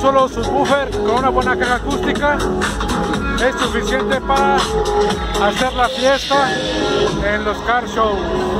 Solo subwoofer con una buena caja acústica es suficiente para hacer la fiesta en los car shows.